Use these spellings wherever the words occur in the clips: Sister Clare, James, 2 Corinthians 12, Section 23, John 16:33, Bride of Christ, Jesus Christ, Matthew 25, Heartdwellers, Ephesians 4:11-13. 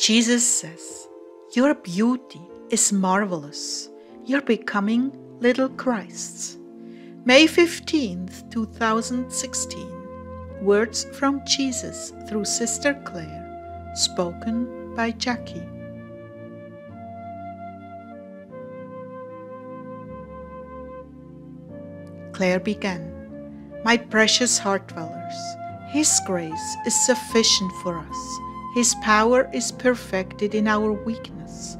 Jesus says, "Your beauty is marvelous. You're becoming little Christs." May 15th, 2016. Words from Jesus through Sister Clare, spoken by Jackie. Clare began, "My precious heart dwellers, His grace is sufficient for us. His power is perfected in our weakness.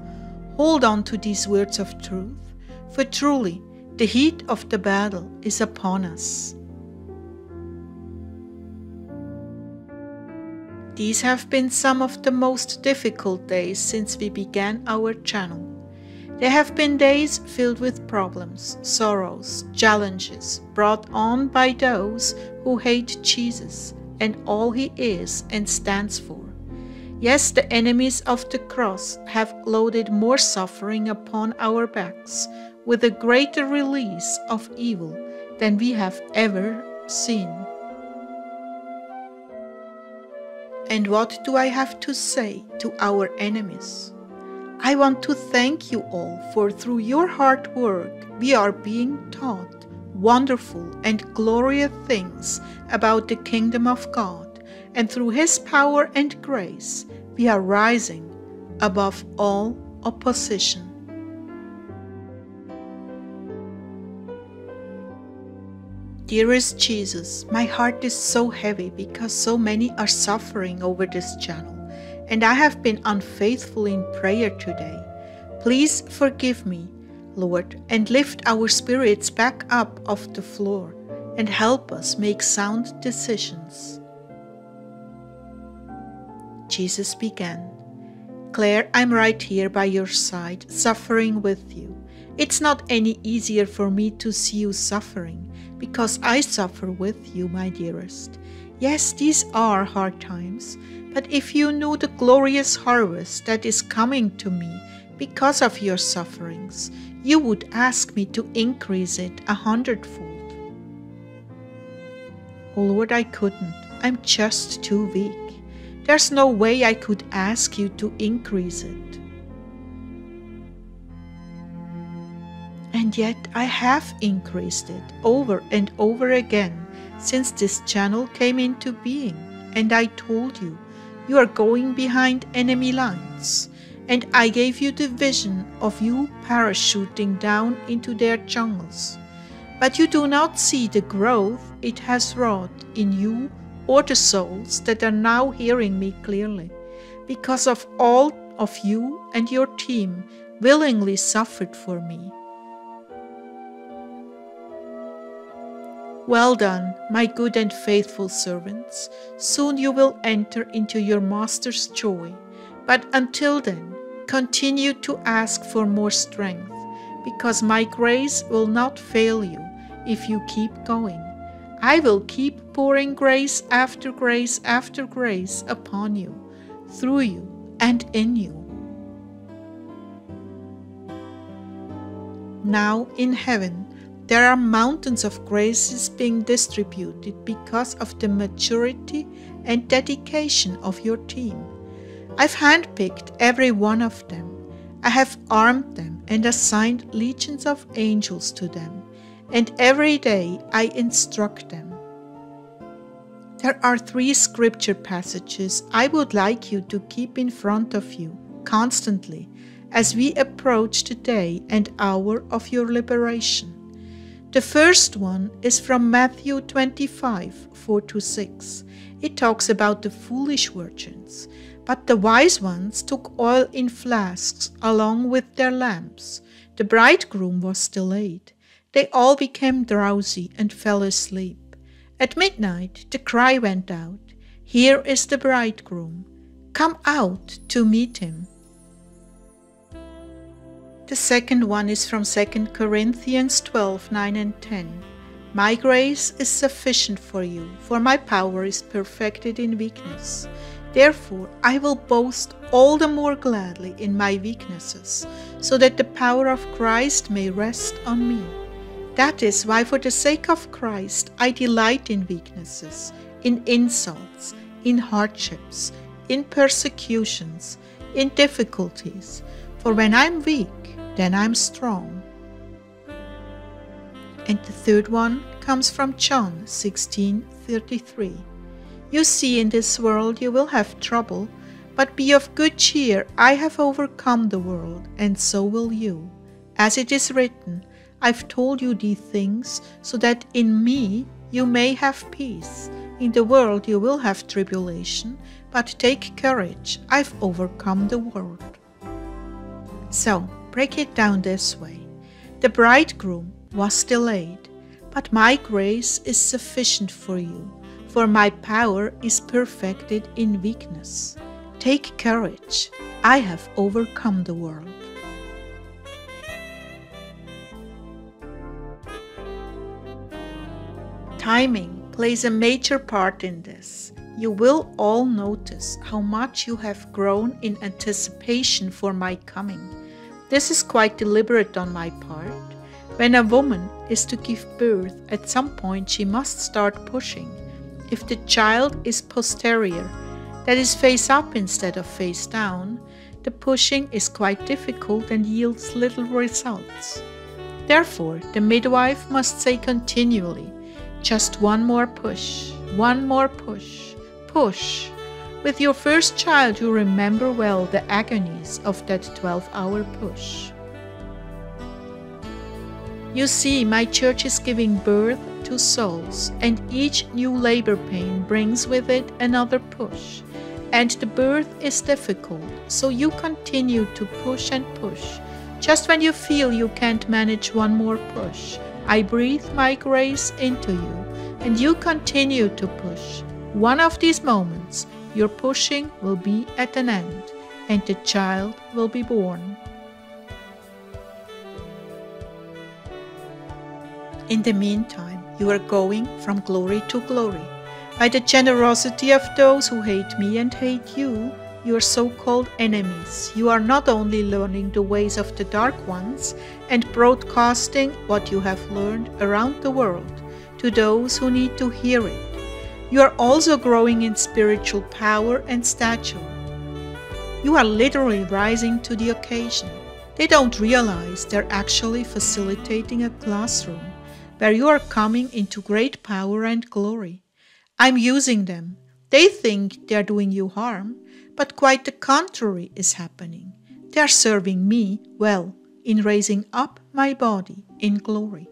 Hold on to these words of truth, for truly the heat of the battle is upon us." These have been some of the most difficult days since we began our channel. There have been days filled with problems, sorrows, challenges brought on by those who hate Jesus and all He is and stands for. Yes, the enemies of the cross have loaded more suffering upon our backs with a greater release of evil than we have ever seen. And what do I have to say to our enemies? I want to thank you all, for through your hard work we are being taught wonderful and glorious things about the kingdom of God, and through His power and grace we are rising above all opposition. Dearest Jesus, my heart is so heavy because so many are suffering over this channel, and I have been unfaithful in prayer today. Please forgive me, Lord, and lift our spirits back up off the floor and help us make sound decisions. Jesus began, "Clare, I'm right here by your side, suffering with you. It's not any easier for me to see you suffering, because I suffer with you, my dearest. Yes, these are hard times, but if you knew the glorious harvest that is coming to me because of your sufferings, you would ask me to increase it 100-fold. Oh Lord, I couldn't. I'm just too weak. There's no way I could ask you to increase it. And yet I have increased it over and over again since this channel came into being, and I told you, you are going behind enemy lines, and I gave you the vision of you parachuting down into their jungles. But you do not see the growth it has wrought in you or the souls that are now hearing me clearly, because of all of you and your team willingly suffered for me. Well done, my good and faithful servants. Soon you will enter into your Master's joy. But until then, continue to ask for more strength, because my grace will not fail you if you keep going. I will keep pouring grace after grace after grace upon you, through you, and in you." Now in heaven, there are mountains of graces being distributed because of the maturity and dedication of your team. I've handpicked every one of them. I have armed them and assigned legions of angels to them, and every day I instruct them. There are 3 scripture passages I would like you to keep in front of you constantly as we approach the day and hour of your liberation. The first one is from Matthew 25, 4-6. It talks about the foolish virgins. "But the wise ones took oil in flasks along with their lamps. The bridegroom was delayed. They all became drowsy and fell asleep. At midnight the cry went out, 'Here is the bridegroom. Come out to meet him.'" The second one is from 2 Corinthians 12, 9-10. "My grace is sufficient for you, for my power is perfected in weakness. Therefore I will boast all the more gladly in my weaknesses, so that the power of Christ may rest on me. That is why for the sake of Christ I delight in weaknesses, in insults, in hardships, in persecutions, in difficulties, for when I'm weak, then I'm strong. And the third one comes from John 16:33. You see, in this world you will have trouble, but be of good cheer, I have overcome the world, and so will you. As it is written, I've told you these things, so that in me you may have peace. In the world you will have tribulation, but take courage, I've overcome the world. So, break it down this way. The bridegroom was delayed, but my grace is sufficient for you, for my power is perfected in weakness. Take courage, I have overcome the world. Timing plays a major part in this. You will all notice how much you have grown in anticipation for my coming. This is quite deliberate on my part. When a woman is to give birth, at some point she must start pushing. If the child is posterior, that is face up instead of face down, the pushing is quite difficult and yields little results. Therefore, the midwife must say continually, just one more push, push. With your first child, you remember well the agonies of that 12-hour push. You see, my church is giving birth to souls, and each new labor pain brings with it another push. And the birth is difficult, so you continue to push and push. Just when you feel you can't manage one more push, I breathe my grace into you, and you continue to push. One of these moments, your pushing will be at an end, and the child will be born. In the meantime, you are going from glory to glory. By the generosity of those who hate me and hate you, your so-called enemies, you are not only learning the ways of the dark ones and broadcasting what you have learned around the world to those who need to hear it. You are also growing in spiritual power and stature. You are literally rising to the occasion. They don't realize they're actually facilitating a classroom where you are coming into great power and glory. I'm using them. They think they're doing you harm, but quite the contrary is happening. They are serving me well in raising up my body in glory.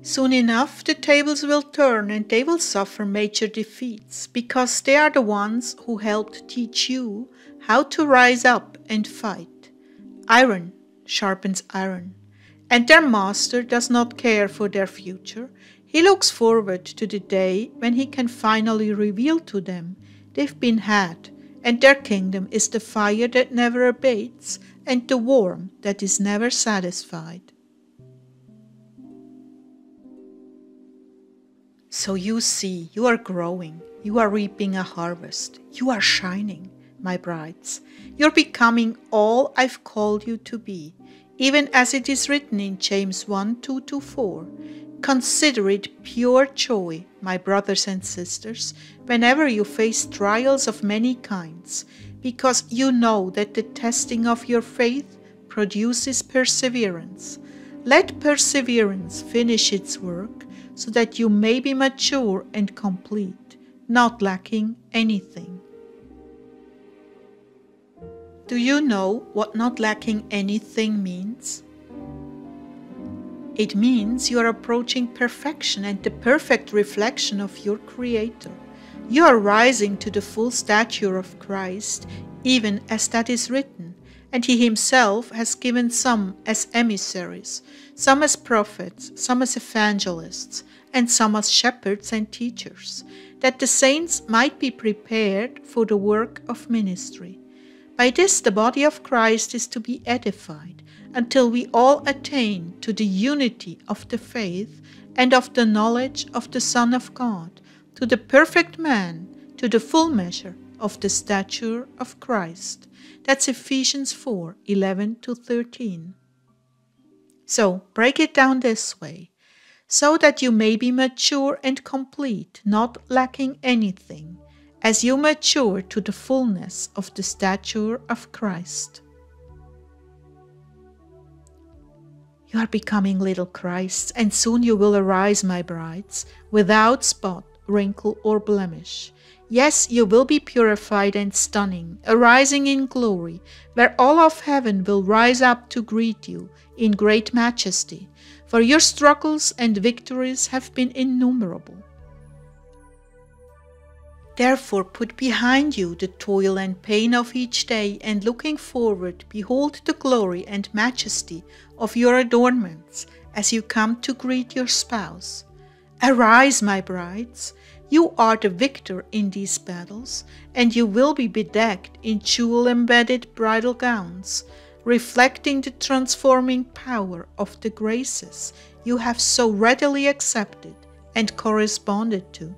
Soon enough, the tables will turn and they will suffer major defeats, because they are the ones who helped teach you how to rise up and fight. Iron sharpens iron, and their master does not care for their future. He looks forward to the day when he can finally reveal to them they've been had, and their kingdom is the fire that never abates and the worm that is never satisfied. So you see, you are growing, you are reaping a harvest, you are shining, my brides. You're becoming all I've called you to be, even as it is written in James 1:2-4. Consider it pure joy, my brothers and sisters, whenever you face trials of many kinds, because you know that the testing of your faith produces perseverance. Let perseverance finish its work, so that you may be mature and complete, not lacking anything. Do you know what not lacking anything means? It means you are approaching perfection and the perfect reflection of your Creator. You are rising to the full stature of Christ, even as that is written, and He Himself has given some as emissaries, some as prophets, some as evangelists, and some as shepherds and teachers, that the saints might be prepared for the work of ministry. By this, the body of Christ is to be edified, until we all attain to the unity of the faith and of the knowledge of the Son of God, to the perfect man, to the full measure of the stature of Christ. That's Ephesians 4:11-13. So, break it down this way. So that you may be mature and complete, not lacking anything. as you mature to the fullness of the stature of Christ. You are becoming little Christs, and soon you will arise, my brides, without spot, wrinkle, or blemish. Yes, you will be purified and stunning, arising in glory, where all of heaven will rise up to greet you in great majesty, for your struggles and victories have been innumerable. Therefore put behind you the toil and pain of each day, and looking forward, behold the glory and majesty of your adornments as you come to greet your spouse. Arise, my brides, you are the victor in these battles, and you will be bedecked in jewel-embedded bridal gowns, reflecting the transforming power of the graces you have so readily accepted and corresponded to.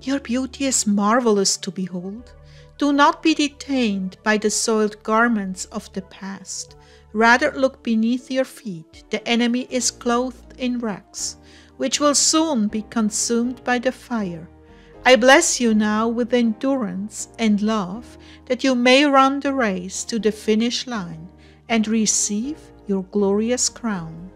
Your beauty is marvelous to behold. Do not be detained by the soiled garments of the past. Rather, look beneath your feet. The enemy is clothed in rags, which will soon be consumed by the fire. I bless you now with endurance and love, that you may run the race to the finish line and receive your glorious crown.